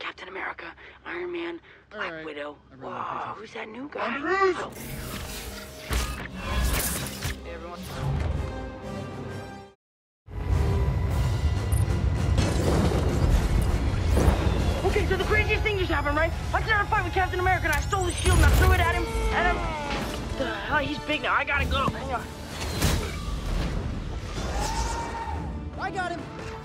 There's Captain America, Iron Man, Black Widow. Wow, who's that new guy? Oh. Hey, everyone. Okay, so the craziest thing just happened, right? I got in a fight with Captain America and I stole his shield and I threw it at him. What the hell? He's big now. I gotta go. Hang on. I got him.